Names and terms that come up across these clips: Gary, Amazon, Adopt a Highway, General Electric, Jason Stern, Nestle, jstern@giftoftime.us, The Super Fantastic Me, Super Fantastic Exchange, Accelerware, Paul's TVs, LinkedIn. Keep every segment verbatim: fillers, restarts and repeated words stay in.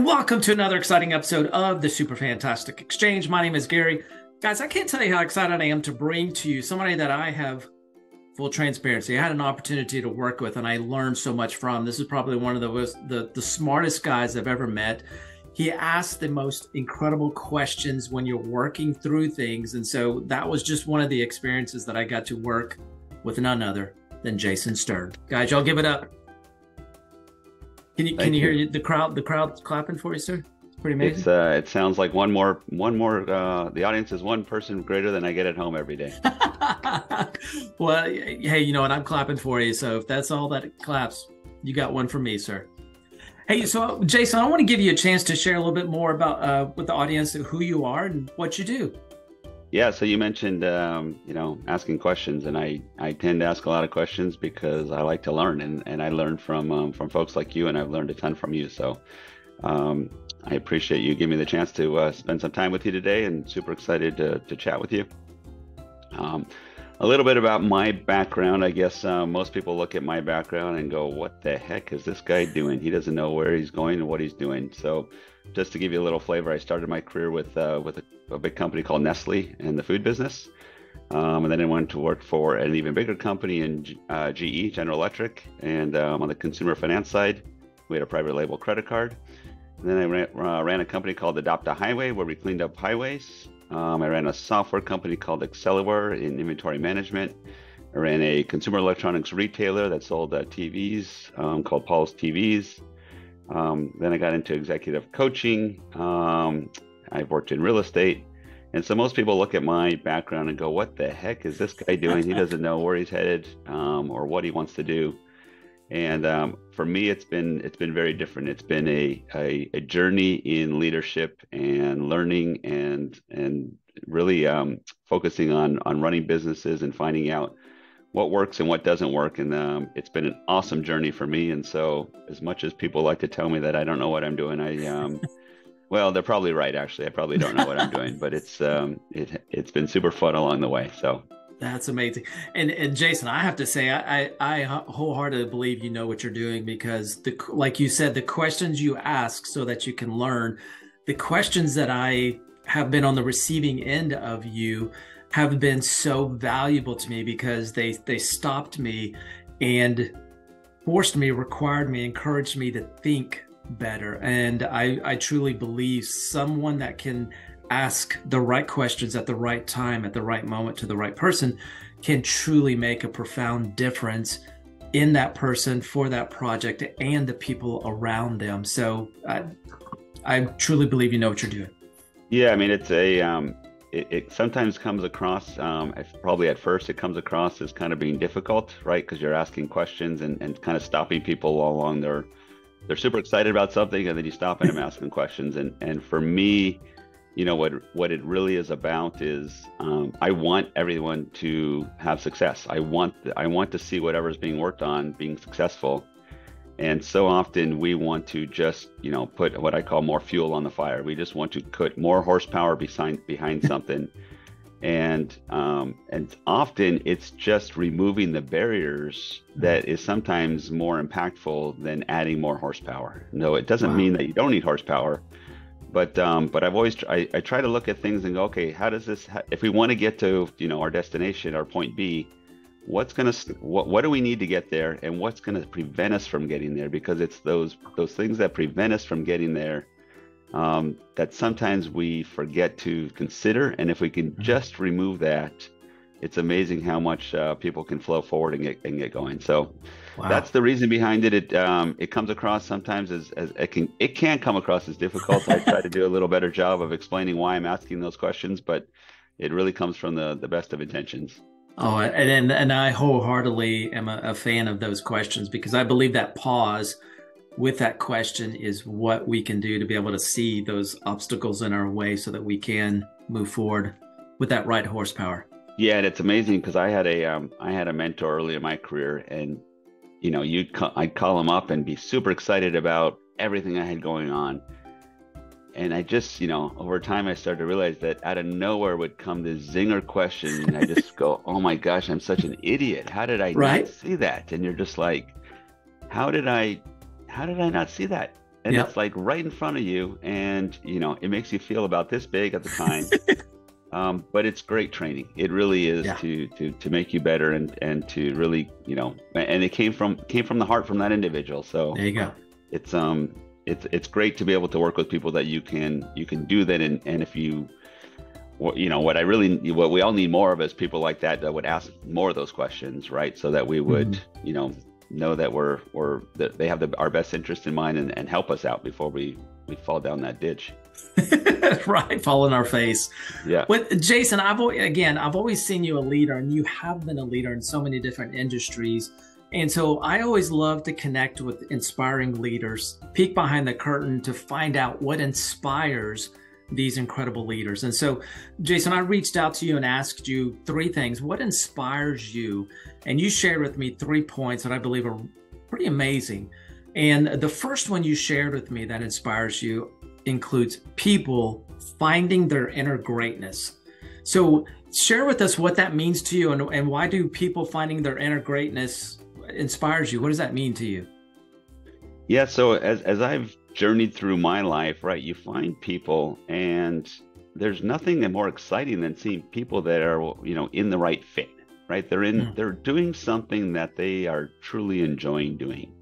and welcome to another exciting episode of the Super Fantastic Exchange. My name is Gary. Guys, I can't tell you how excited I am to bring to you somebody that I have full transparency. I had an opportunity to work with and I learned so much from. This is probably one of the most, the, the smartest guys I've ever met. He asks the most incredible questions when you're working through things. And so that was just one of the experiences that I got to work with none other than Jason Stern. Guys, y'all give it up. Can you, can you, you hear the crowd, the crowd clapping for you, sir? It's pretty amazing. It's, uh, it sounds like one more, one more, uh, the audience is one person greater than I get at home every day. Well, hey, you know what? I'm clapping for you. So if that's all that claps, you got one for me, sir. Hey, so Jason, I want to give you a chance to share a little bit more about uh, with the audience of who you are and what you do. Yeah, so you mentioned, um, you know, asking questions, and I, I tend to ask a lot of questions because I like to learn, and, and I learn from um, from folks like you, and I've learned a ton from you. So um, I appreciate you giving me the chance to uh, spend some time with you today, and super excited to, to chat with you. Um, A little bit about my background. I guess uh, most people look at my background and go, what the heck is this guy doing? He doesn't know where he's going and what he's doing. So just to give you a little flavor, I started my career with uh, with a, a big company called Nestle in the food business. Um, and then I went to work for an even bigger company in uh, G E, General Electric. And um, on the consumer finance side, we had a private label credit card. And then I ran, uh, ran a company called Adopt a Highway, where we cleaned up highways. Um, I ran a software company called Accelerware in inventory management. I ran a consumer electronics retailer that sold uh, T Vs um, called Paul's T Vs. Um, then I got into executive coaching. Um, I've worked in real estate. And so most people look at my background and go, what the heck is this guy doing? He doesn't know where he's headed um, or what he wants to do. And um, for me, it's been it's been very different. It's been a, a, a journey in leadership and learning and and really um, focusing on on running businesses and finding out what works and what doesn't work. And um, it's been an awesome journey for me. And so as much as people like to tell me that I don't know what I'm doing, I um, well, they're probably right, actually. I probably don't know what I'm doing, but it's um, it, it's been super fun along the way. So. That's amazing. And, and Jason, I have to say, I, I, I wholeheartedly believe you know what you're doing because, the, like you said, the questions you ask so that you can learn, the questions that I have been on the receiving end of you have been so valuable to me because they, they stopped me and forced me, required me, encouraged me to think better. And I, I truly believe someone that can ask the right questions at the right time, at the right moment to the right person can truly make a profound difference in that person, for that project, and the people around them. So I, I truly believe you know what you're doing. Yeah, I mean, it's a, um, it, it sometimes comes across, um, probably at first it comes across as kind of being difficult, right? Because you're asking questions and, and kind of stopping people along their, they're super excited about something and then you stop and I'm asking questions. And, and for me, you know, what what it really is about is um, I want everyone to have success. I want I want to see whatever's being worked on being successful. And so often we want to just, you know, put what I call more fuel on the fire. We just want to put more horsepower behind, behind something. And, um, and often it's just removing the barriers that is sometimes more impactful than adding more horsepower. No, it doesn't wow. mean that you don't need horsepower. But um, but I've always I, I try to look at things and go, okay, how does this how, if we want to get to, you know, our destination, our point B, what's gonna what what do we need to get there, and what's gonna prevent us from getting there? Because it's those those things that prevent us from getting there um, that sometimes we forget to consider. And if we can just remove that, it's amazing how much uh, people can flow forward and get and get going. So wow. that's the reason behind it. It um, it comes across sometimes as, as it can it can come across as difficult. I try to do a little better job of explaining why I'm asking those questions, but it really comes from the the best of intentions. Oh, and and, and I wholeheartedly am a, a fan of those questions because I believe that pause with that question is what we can do to be able to see those obstacles in our way so that we can move forward with that right horsepower. Yeah, and it's amazing because I had a um, I had a mentor early in my career, and you know, you'd ca I'd call him up and be super excited about everything I had going on, and I just, you know, over time I started to realize that out of nowhere would come this zinger question, and I just go, oh my gosh, I'm such an idiot! How did I right? not see that? And you're just like, how did I, how did I not see that? And yep. It's like right in front of you, and you know, it makes you feel about this big at the time. um, but it's great training. It really is yeah. to to to make you better, and and to really, you know, and it came from came from the heart from that individual. So there you go. It's um it's it's great to be able to work with people that you can you can do that, and and if you you know what I really what we all need more of is people like that that would ask more of those questions, right? So that we would mm-hmm. you know. know that we're or that they have the, our best interest in mind, and, and help us out before we we fall down that ditch. Right, fall in our face. Yeah. With Jason, I've always, again, I've always seen you a leader, and you have been a leader in so many different industries. And so I always love to connect with inspiring leaders, peek behind the curtain to find out what inspires these incredible leaders. And so, Jason, I reached out to you and asked you three things. What inspires you? And you shared with me three points that I believe are pretty amazing. And the first one you shared with me that inspires you includes people finding their inner greatness. So share with us what that means to you, and, and why do people finding their inner greatness inspires you? What does that mean to you? Yeah, so as, as I've journeyed through my life, right, you find people, and there's nothing more exciting than seeing people that are, you know, in the right fit, right? They're in, yeah. they're doing something that they are truly enjoying doing.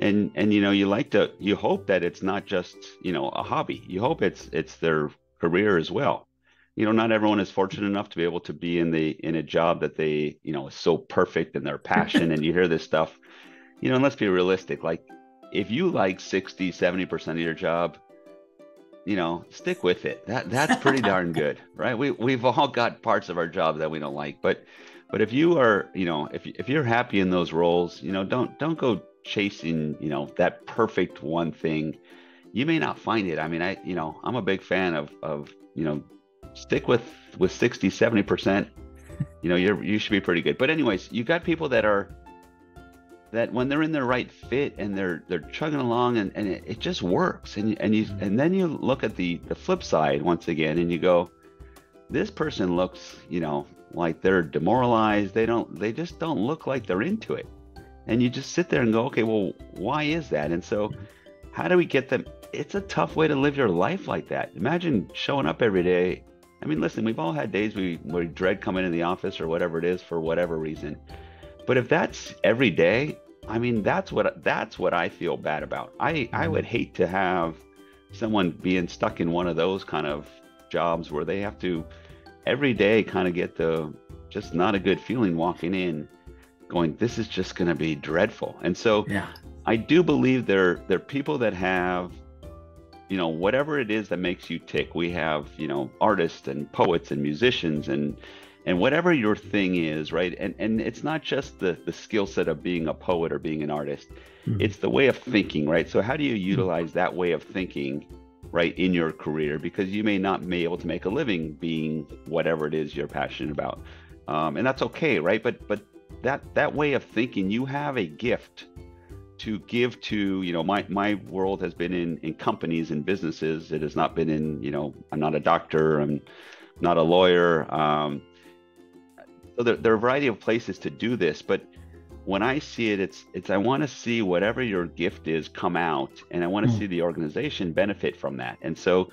And, and, you know, you like to, you hope that it's not just, you know, a hobby. You hope it's, it's their career as well. You know, not everyone is fortunate enough to be able to be in the, in a job that they, you know, is so perfect in their passion. And you hear this stuff, you know, and let's be realistic. Like, if you like sixty, seventy percent of your job, you know, stick with it. That that's pretty darn good, right? We, we've all got parts of our job that we don't like, but, but if you are, you know, if, if you're happy in those roles, you know, don't, don't go chasing, you know, that perfect one thing. You may not find it. I mean, I, you know, I'm a big fan of, of, you know, stick with, with sixty, seventy percent, you know, you're, you should be pretty good. But anyways, you got people that are, that when they're in their right fit and they're they're chugging along, and, and it, it just works, and and you and then you look at the the flip side once again, and you go, this person looks, you know, like they're demoralized, they don't they just don't look like they're into it, and you just sit there and go, okay, well, why is that? And so how do we get them? It's a tough way to live your life like that. Imagine showing up every day. I mean, listen, we've all had days we, we dread coming into the office or whatever it is for whatever reason. But if that's every day, I mean, that's what that's what I feel bad about. I, I would hate to have someone being stuck in one of those kind of jobs where they have to every day kind of get the just not a good feeling walking in, going, this is just going to be dreadful. And so yeah. I do believe there there are people that have, you know, whatever it is that makes you tick. We have, you know, artists and poets and musicians and And whatever your thing is, right? And and it's not just the, the skill set of being a poet or being an artist. Mm-hmm. It's the way of thinking, right? So how do you utilize that way of thinking, right, in your career? Because you may not be able to make a living being whatever it is you're passionate about. Um, and that's okay, right? But but that that way of thinking, you have a gift to give to, you know, my, my world has been in, in companies and businesses. It has not been in, you know, I'm not a doctor, I'm not a lawyer. Um, So there, there are a variety of places to do this, but when I see it, it's it's I want to see whatever your gift is come out, and I want to mm. see the organization benefit from that. And so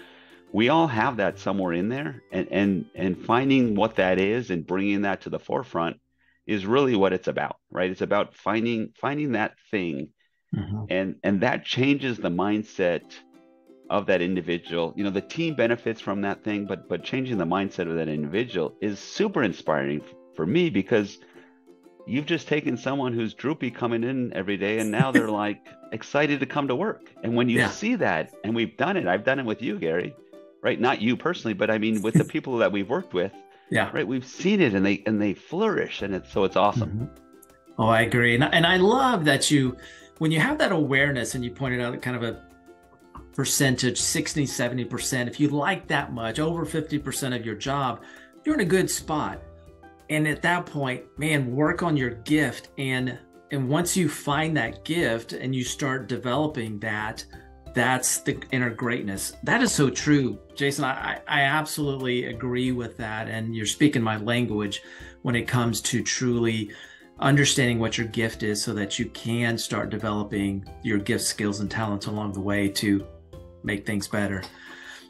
we all have that somewhere in there, and and and finding what that is and bringing that to the forefront is really what it's about, right? It's about finding finding that thing, mm-hmm. and and that changes the mindset of that individual. You know, the team benefits from that thing, but but changing the mindset of that individual is super inspiring for me, because you've just taken someone who's droopy coming in every day, and now they're like excited to come to work. And when you yeah. see that, and we've done it, I've done it with you, Gary, right? Not you personally, but I mean, with the people that we've worked with, yeah, right? We've seen it, and they, and they flourish, and it's, so it's awesome. Mm-hmm. Oh, I agree. And I, and I love that you, when you have that awareness, and you pointed out kind of a percentage, sixty, seventy percent, if you like that much, over fifty percent of your job, you're in a good spot. And at that point, man, work on your gift. And and once you find that gift and you start developing that, that's the inner greatness. That is so true, Jason. I, I absolutely agree with that. And you're speaking my language when it comes to truly understanding what your gift is so that you can start developing your gift, skills, and talents along the way to make things better.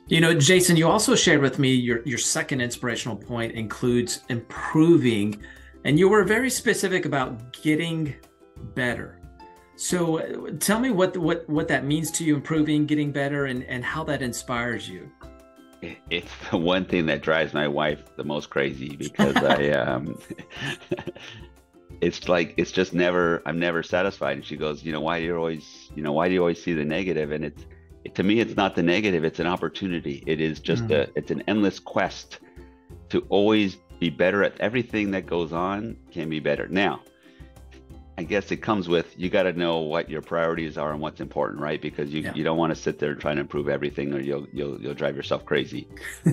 You know, Jason, you also shared with me your, your second inspirational point includes improving, and you were very specific about getting better. So tell me what, what, what that means to you, improving, getting better, and, and how that inspires you. It's the one thing that drives my wife the most crazy, because I, um, it's like, it's just never, I'm never satisfied. And she goes, you know, why do you always, you know, why do you always see the negative? And it's, it, to me, it's not the negative, it's an opportunity. It is just mm-hmm. a, it's an endless quest to always be better at everything that goes on, can be better. Now, I guess it comes with, you got to know what your priorities are and what's important, right? Because you, yeah. you don't want to sit there trying to improve everything, or you'll you'll you'll drive yourself crazy.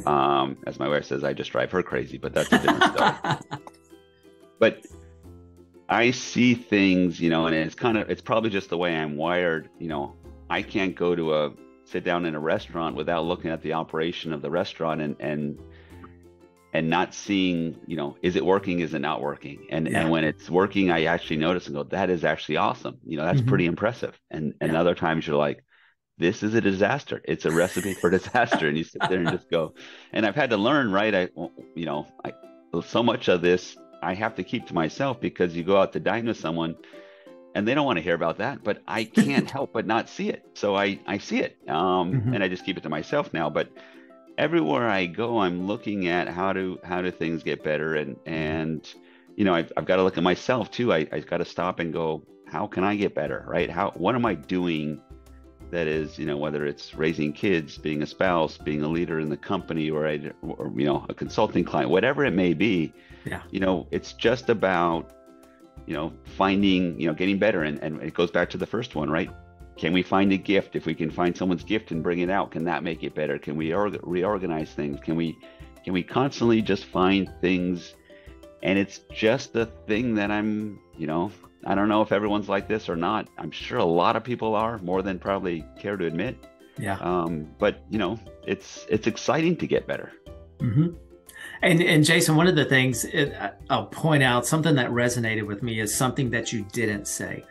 Um, as my wife says, I just drive her crazy, but that's a different story. But I see things, you know, and it's kind of, it's probably just the way I'm wired. You know, I can't go to a, sit down in a restaurant without looking at the operation of the restaurant and and. and not seeing, you know, is it working? Is it not working? And yeah. and when it's working, I actually notice and go, that is actually awesome. You know, that's mm-hmm. pretty impressive. And and yeah. other times you're like, this is a disaster. It's a recipe for disaster. And you sit there and just go, and I've had to learn, right? I, you know, I, so much of this, I have to keep to myself, because you go out to dine with someone and they don't want to hear about that, but I can't help but not see it. So I, I see it. Um, mm-hmm. And I just keep it to myself now. But everywhere I go, I'm looking at how do how do things get better, and and you know, I've, I've got to look at myself too. I I've got to stop and go, how can I get better, right? How, what am I doing that is, you know, whether it's raising kids, being a spouse, being a leader in the company, or, I, or you know, a consulting client, whatever it may be. Yeah. You know, it's just about, you know, finding, you know, getting better, and and it goes back to the first one, right? Can we find a gift? If we can find someone's gift and bring it out, can that make it better? Can we reorganize things? Can we, can we constantly just find things? And it's just the thing that I'm, you know, I don't know if everyone's like this or not. I'm sure a lot of people are, more than probably care to admit. Yeah. Um, but you know, it's, it's exciting to get better. Mm-hmm. And, and Jason, one of the things it, I'll point out, something that resonated with me is something that you didn't say.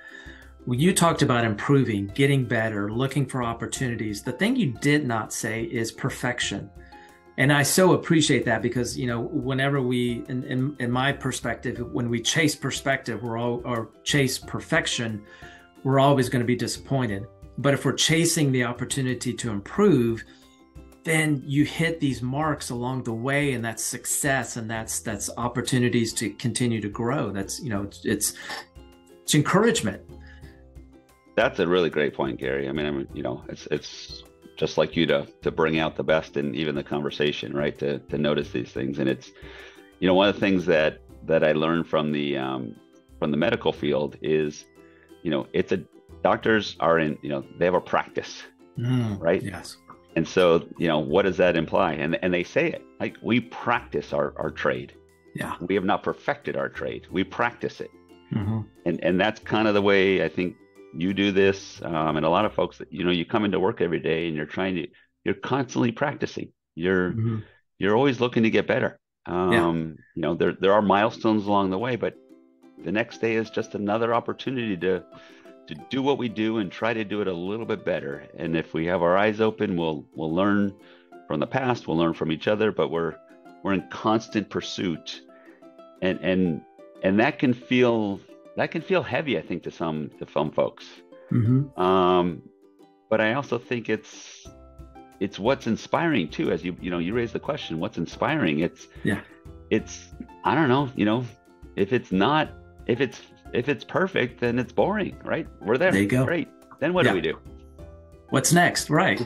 You talked about improving, getting better, looking for opportunities. The thing you did not say is perfection. And I so appreciate that, because, you know, whenever we, in, in, in my perspective, when we chase perspective, we're all, or chase perfection, we're always going to be disappointed. But if we're chasing the opportunity to improve, then you hit these marks along the way, and that's success, and that's, that's opportunities to continue to grow. That's, you know, it's, it's, it's encouragement. That's a really great point, Gary. I mean, I mean, you know, it's it's just like you to to bring out the best in even the conversation, right? To to notice these things, and it's, you know, one of the things that that I learned from the um, from the medical field is, you know, it's a doctors are in, you know, they have a practice, mm, right? Yes. And so, you know, what does that imply? And and they say it like, we practice our our trade. Yeah. We have not perfected our trade. We practice it, mm-hmm. and and that's kind of the way I think. You do this, um, and a lot of folks that, you know, you come into work every day and you're trying to, you're constantly practicing. You're, mm-hmm. you're always looking to get better. Um, yeah. You know, there, there are milestones along the way, but the next day is just another opportunity to, to do what we do and try to do it a little bit better. And if we have our eyes open, we'll, we'll learn from the past, we'll learn from each other, but we're, we're in constant pursuit, and, and, and that can feel, that can feel heavy, I think, to some to some folks. Mm-hmm. Um, but I also think it's it's what's inspiring too. As you you know, you raise the question, what's inspiring? It's yeah, it's I don't know. You know, if it's not if it's if it's perfect, then it's boring, right? We're there. There you go. Great. Then what yeah. do we do? What's next? Right.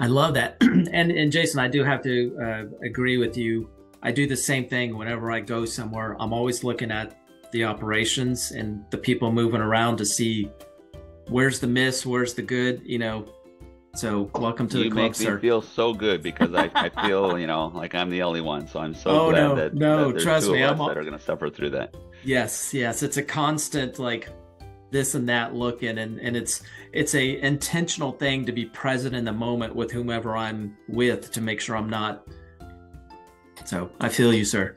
I love that. and and Jason, I do have to uh, agree with you. I do the same thing whenever I go somewhere. I'm always looking at the operations and the people moving around to see where's the miss, where's the good, you know. So welcome to you the club, sir. You make me feel so good, because I, I feel, you know, like I'm the only one. So I'm so oh, glad no, that, no, that there's trust two me, of us I'm... that are going to suffer through that. Yes, yes. It's a constant like this and that looking, and and it's it's a intentional thing to be present in the moment with whomever I'm with to make sure I'm not. So I feel you, sir.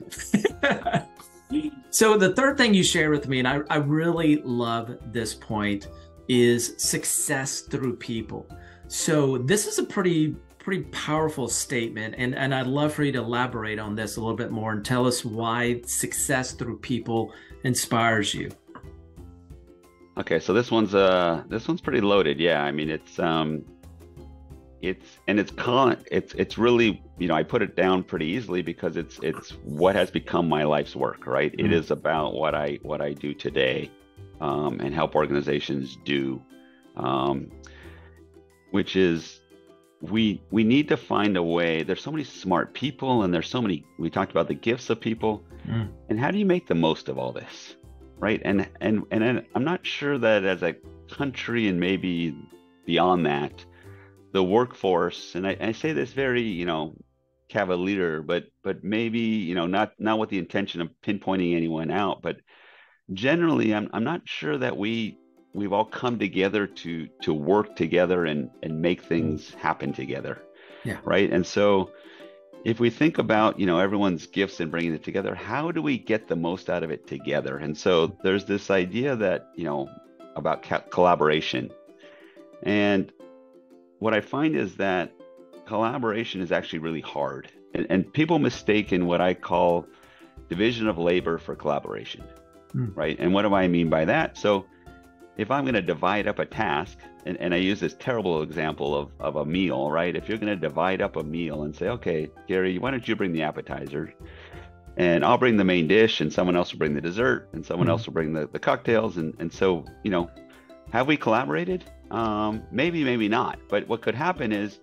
So the third thing you share with me, and I, I really love this point, is success through people. So this is a pretty pretty powerful statement, and, and I'd love for you to elaborate on this a little bit more and tell us why success through people inspires you. Okay, so this one's uh this one's pretty loaded. Yeah, I mean it's um it's and it's con it's it's really, you know, I put it down pretty easily because it's it's what has become my life's work, right? Mm-hmm. It is about what I what I do today, um, and help organizations do, um, which is we we need to find a way. There's so many smart people, and there's so many. We talked about the gifts of people, mm. and how do you make the most of all this, right? And and and I'm not sure that as a country, and maybe beyond that, the workforce, and I, I say this very, you know, cavalier, but but maybe, you know, not not with the intention of pinpointing anyone out, but generally, I'm I'm not sure that we we've all come together to to work together and and make things happen together, yeah, right? And so, if we think about, you know, everyone's gifts and bringing it together, how do we get the most out of it together? And so, there's this idea that, you know, about collaboration, and what I find is that collaboration is actually really hard, and, and people mistake in what I call division of labor for collaboration, mm. right? And what do I mean by that? So if I'm going to divide up a task, and, and I use this terrible example of, of a meal, right? If you're going to divide up a meal and say, okay, Gary, why don't you bring the appetizer and I'll bring the main dish, and someone else will bring the dessert, and someone mm. else will bring the, the cocktails. And, and so, you know, have we collaborated? Um, maybe, maybe not. But what could happen is,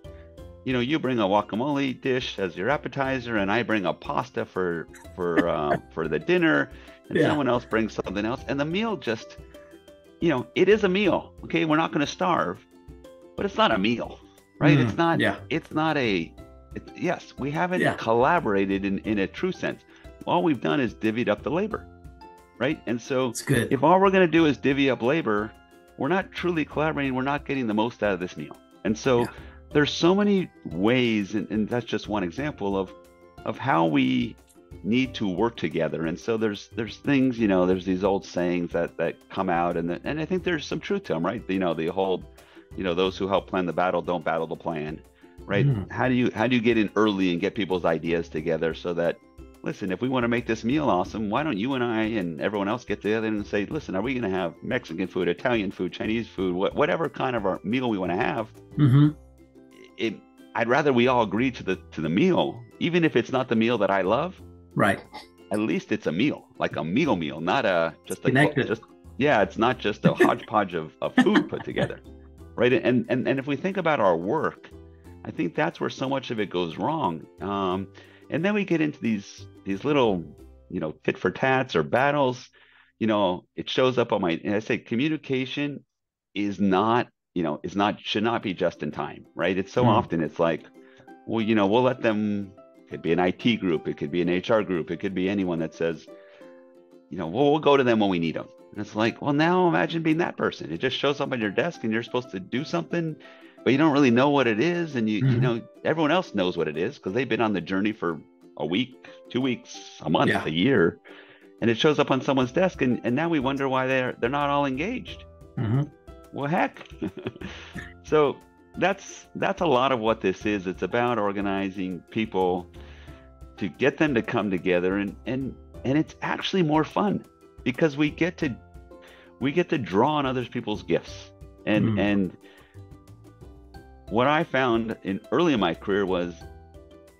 you know, you bring a guacamole dish as your appetizer, and I bring a pasta for for uh, for the dinner, and yeah. someone else brings something else, and the meal just, you know, it is a meal. Okay, we're not going to starve, but it's not a meal, right? Mm, it's not. Yeah. It's not a. It's, yes, we haven't yeah. collaborated in in a true sense. All we've done is divvied up the labor, right? And so, if all we're going to do is divvy up labor, we're not truly collaborating. We're not getting the most out of this meal. And so yeah. there's so many ways, and, and that's just one example of of how we need to work together. And so there's there's things, you know, there's these old sayings that that come out, and the, and I think there's some truth to them, right? You know, the whole, you know, those who help plan the battle don't battle the plan, right? Mm. How do you how do you get in early and get people's ideas together so that, listen, if we want to make this meal awesome, why don't you and I and everyone else get together and say, listen, are we going to have Mexican food, Italian food, Chinese food, wh whatever kind of our meal we want to have? Mm-hmm. it, I'd rather we all agree to the to the meal, even if it's not the meal that I love. Right. At least it's a meal, like a meal meal, not a just a just, yeah. It's not just a hodgepodge of, of food put together, right? And and and if we think about our work, I think that's where so much of it goes wrong. Um, And then we get into these these little, you know, tit for tats or battles. You know, it shows up on my, and I say communication is not, you know, is not, should not be just in time, right? It's so mm. often it's like, well, you know, we'll let them, it could be an I T group, it could be an H R group, it could be anyone that says, you know, well, we'll go to them when we need them. And it's like, well, now imagine being that person. It just shows up on your desk and you're supposed to do something, but you don't really know what it is. And you, mm-hmm. you know, everyone else knows what it is because they've been on the journey for a week, two weeks, a month, yeah. a year, and it shows up on someone's desk. And, and now we wonder why they're, they're not all engaged. Mm-hmm. Well, heck. So that's, that's a lot of what this is. It's about organizing people to get them to come together, and, and, and it's actually more fun because we get to, we get to draw on other people's gifts, and, mm. and, what I found in early in my career was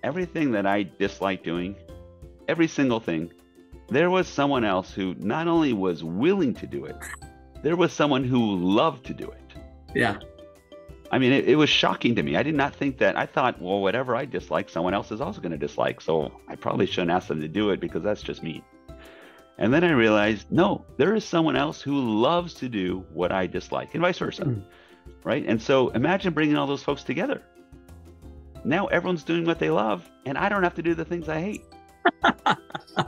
everything that I disliked doing, every single thing, there was someone else who not only was willing to do it, there was someone who loved to do it. Yeah. I mean, it, it was shocking to me. I did not think that. I thought, well, whatever I dislike, someone else is also going to dislike. So I probably shouldn't ask them to do it because that's just me. And then I realized, no, there is someone else who loves to do what I dislike, and vice versa. Mm. Right. And so imagine bringing all those folks together. Now everyone's doing what they love, and I don't have to do the things I hate.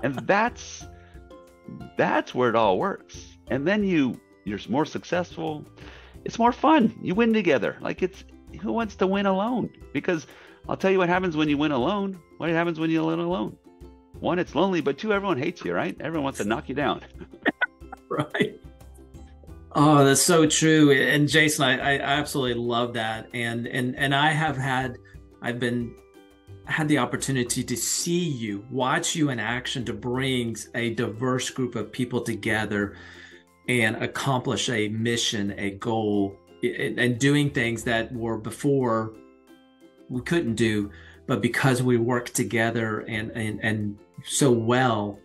And that's that's where it all works. And then you you're more successful. It's more fun. You win together. Like, it's, who wants to win alone? Because I'll tell you what happens when you win alone. What happens when you win alone? one, it's lonely, but two, everyone hates you, right? Everyone wants to knock you down. Right. Oh, that's so true. And Jason, I, I absolutely love that. And and and I have had, I've been, had the opportunity to see you, watch you in action, to bring a diverse group of people together and accomplish a mission, a goal, and doing things that were before we couldn't do, but because we work together and and and so well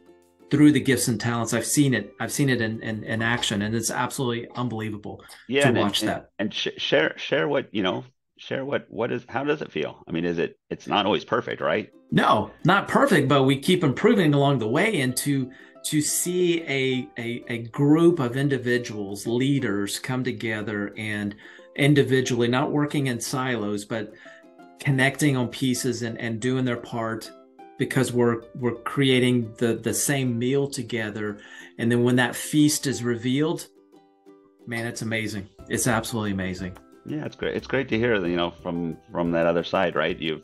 through the gifts and talents, I've seen it. I've seen it in in, in action, and it's absolutely unbelievable yeah, to and, watch and, that. And sh share share what you know. Share what what is how does it feel? I mean, is it? It's not always perfect, right? No, not perfect, but we keep improving along the way. And to to see a a, a group of individuals, leaders, come together and individually, not working in silos, but connecting on pieces and, and doing their part, because we're we're creating the the same meal together. And then when that feast is revealed, man, it's amazing. It's absolutely amazing. Yeah, it's great. It's great to hear, you know, from from that other side, right? You've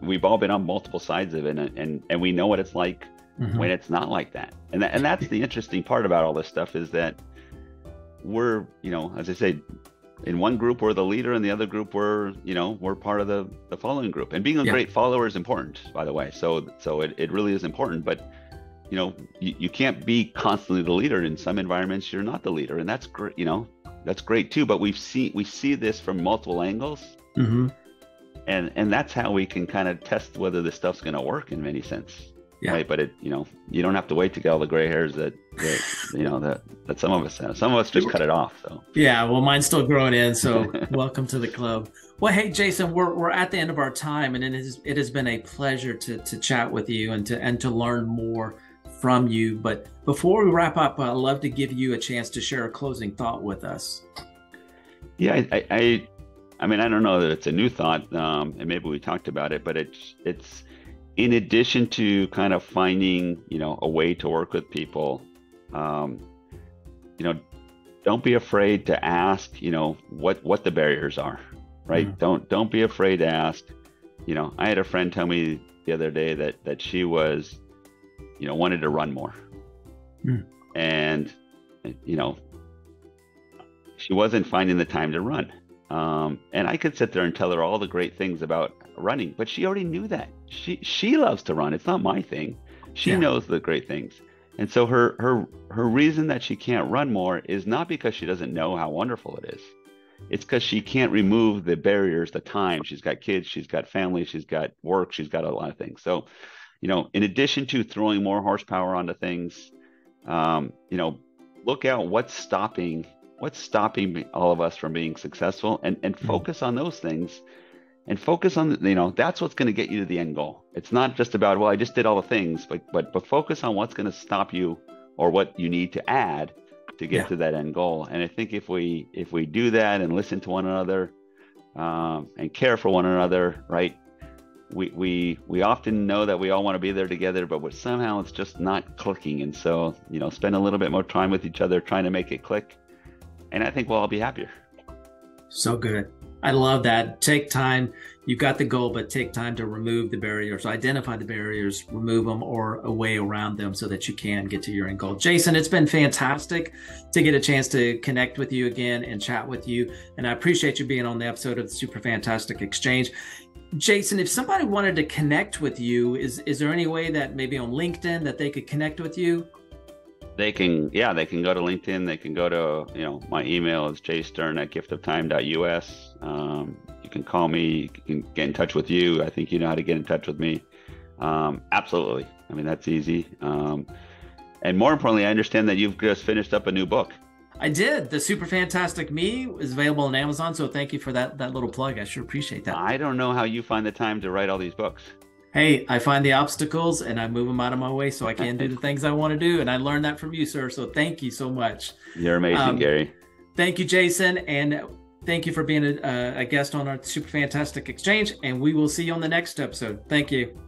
we've all been on multiple sides of it, and and, and we know what it's like mm-hmm. when it's not like that. And that, and that's the interesting part about all this stuff, is that we're, you know, as I say, in one group we're the leader, and the other group we're, you know, we're part of the the following group. And being a yeah. great follower is important, by the way. So so it, it really is important. But you know, you, you can't be constantly the leader. In some environments, you're not the leader, and that's great. You know, that's great too. But we've seen we see this from multiple angles, mm-hmm. and and that's how we can kind of test whether this stuff's going to work in many sense. Yeah. Right, but it you know you don't have to wait to get all the gray hairs that, that you know that that some of us have. Some of us just cut it off. So yeah, well, mine's still growing in. So welcome to the club. Well, hey, Jason, we're we're at the end of our time, and it is it has been a pleasure to to chat with you and to and to learn more from you. But before we wrap up, I'd love to give you a chance to share a closing thought with us. Yeah, I I, I, I mean I don't know that it's a new thought, um, and maybe we talked about it, but it's it's. in addition to kind of finding, you know, a way to work with people, um, you know, don't be afraid to ask, you know, what, what the barriers are, right? Mm-hmm. Don't, don't be afraid to ask. You know, I had a friend tell me the other day that, that she was, you know, wanted to run more. Mm. And, you know, she wasn't finding the time to run. Um, and I could sit there and tell her all the great things about running, but she already knew that. She she loves to run. It's not my thing. She yeah. knows the great things. And so her her her reason that she can't run more is not because she doesn't know how wonderful it is. It's because she can't remove the barriers, the time. She's got kids, she's got family, she's got work, she's got a lot of things. So, you know, in addition to throwing more horsepower onto things, um, you know, look out what's stopping what's stopping all of us from being successful, and and focus on those things. And focus on, you know, that's what's going to get you to the end goal. It's not just about, well, I just did all the things, but but, but focus on what's going to stop you, or what you need to add to get yeah. to that end goal. And I think if we if we do that and listen to one another, um, and care for one another, right? We we we often know that we all want to be there together, but we're, somehow it's just not clicking. And so, you know, spend a little bit more time with each other, trying to make it click. And I think we'll all be happier. So good. I love that. Take time. You've got the goal, but take time to remove the barriers. Identify the barriers, remove them, or a way around them so that you can get to your end goal. Jason, it's been fantastic to get a chance to connect with you again and chat with you. And I appreciate you being on the episode of the Super Fantastic Exchange. Jason, if somebody wanted to connect with you, is, is there any way that maybe on LinkedIn that they could connect with you? They can, yeah, they can go to LinkedIn. They can go to, you know, my email is j stern at gift of time dot u s. Um, you can call me, you can get in touch with you. I think you know how to get in touch with me. Um, absolutely. I mean, that's easy. Um, and more importantly, I understand that you've just finished up a new book. I did. The Super Fantastic Me is available on Amazon. So thank you for that, that little plug. I sure appreciate that. I don't know how you find the time to write all these books. Hey, I find the obstacles and I move them out of my way so I can do the things I want to do. And I learned that from you, sir. So thank you so much. You're amazing, um, Gary. Thank you, Jason. And thank you for being a, a guest on our Super Fantastic Exchange. And we will see you on the next episode. Thank you.